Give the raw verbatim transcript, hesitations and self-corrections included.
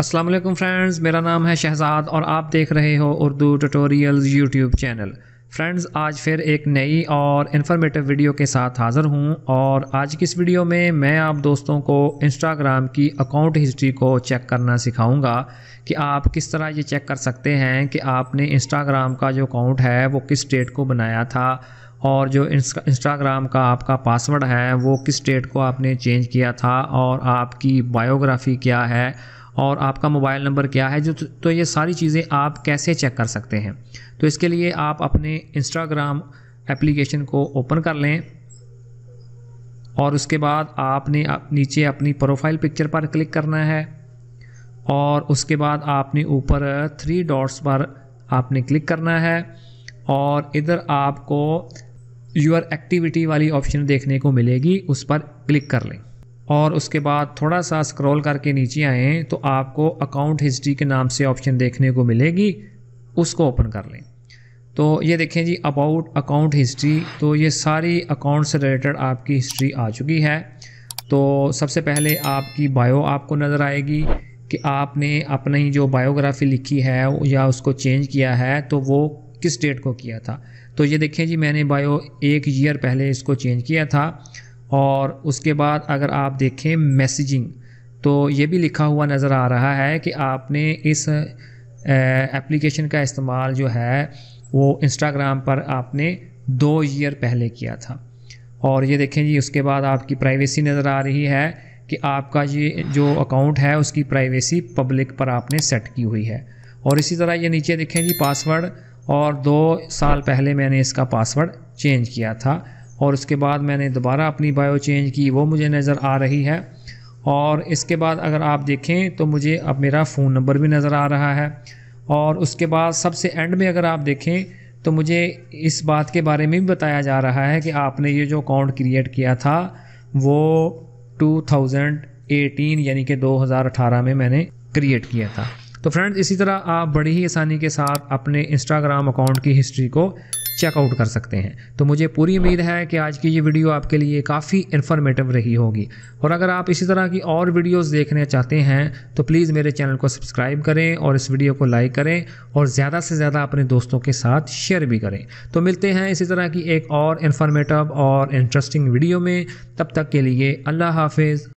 अस्सलाम वालेकुम फ्रेंड्स, मेरा नाम है शहज़ाद और आप देख रहे हो Urdu tutorials YouTube channel. Friends, आज फिर एक नई और इन्फॉर्मेटिव वीडियो के साथ हाज़िर हूँ और आज की इस वीडियो में मैं आप दोस्तों को इंस्टाग्राम की अकाउंट हिस्ट्री को चेक करना सिखाऊंगा कि आप किस तरह ये चेक कर सकते हैं कि आपने इंस्टाग्राम का जो अकाउंट है वो किस डेट को बनाया था और जो इंस्टाग्राम का आपका पासवर्ड है वो किस डेट को आपने चेंज किया था और आपकी बायोग्राफ़ी क्या है और आपका मोबाइल नंबर क्या है। जो तो ये सारी चीज़ें आप कैसे चेक कर सकते हैं, तो इसके लिए आप अपने इंस्टाग्राम एप्लीकेशन को ओपन कर लें और उसके बाद आपने आप नीचे अपनी प्रोफाइल पिक्चर पर क्लिक करना है और उसके बाद आपने ऊपर थ्री डॉट्स पर आपने क्लिक करना है और इधर आपको योर एक्टिविटी वाली ऑप्शन देखने को मिलेगी, उस पर क्लिक कर लें और उसके बाद थोड़ा सा स्क्रॉल करके नीचे आएँ तो आपको अकाउंट हिस्ट्री के नाम से ऑप्शन देखने को मिलेगी, उसको ओपन कर लें। तो ये देखें जी, अबाउट अकाउंट हिस्ट्री, तो ये सारी अकाउंट से रिलेटेड आपकी हिस्ट्री आ चुकी है। तो सबसे पहले आपकी बायो आपको नज़र आएगी कि आपने अपनी जो बायोग्राफी लिखी है या उसको चेंज किया है तो वो किस डेट को किया था। तो ये देखें जी, मैंने बायो एक ईयर पहले इसको चेंज किया था। और उसके बाद अगर आप देखें मैसेजिंग, तो ये भी लिखा हुआ नज़र आ रहा है कि आपने इस एप्लीकेशन का इस्तेमाल जो है वो इंस्टाग्राम पर आपने दो ईयर पहले किया था। और ये देखें जी, उसके बाद आपकी प्राइवेसी नज़र आ रही है कि आपका ये जो अकाउंट है उसकी प्राइवेसी पब्लिक पर आपने सेट की हुई है। और इसी तरह ये नीचे देखें जी, पासवर्ड, और दो साल पहले मैंने इसका पासवर्ड चेंज किया था और उसके बाद मैंने दोबारा अपनी बायो चेंज की, वो मुझे नज़र आ रही है। और इसके बाद अगर आप देखें तो मुझे अब मेरा फ़ोन नंबर भी नज़र आ रहा है। और उसके बाद सबसे एंड में अगर आप देखें तो मुझे इस बात के बारे में भी बताया जा रहा है कि आपने ये जो अकाउंट क्रिएट किया था वो टू थाउज़ेंड एटीन यानी कि दो हज़ार अठारह में मैंने क्रिएट किया था। तो फ्रेंड्स, इसी तरह आप बड़ी ही आसानी के साथ अपने इंस्टाग्राम अकाउंट की हिस्ट्री को चेकआउट कर सकते हैं। तो मुझे पूरी उम्मीद है कि आज की ये वीडियो आपके लिए काफ़ी इन्फॉर्मेटिव रही होगी और अगर आप इसी तरह की और वीडियोस देखने चाहते हैं तो प्लीज़ मेरे चैनल को सब्सक्राइब करें और इस वीडियो को लाइक करें और ज़्यादा से ज़्यादा अपने दोस्तों के साथ शेयर भी करें। तो मिलते हैं इसी तरह की एक और इन्फॉर्मेटिव और इंटरेस्टिंग वीडियो में। तब तक के लिए अल्लाह हाफिज़।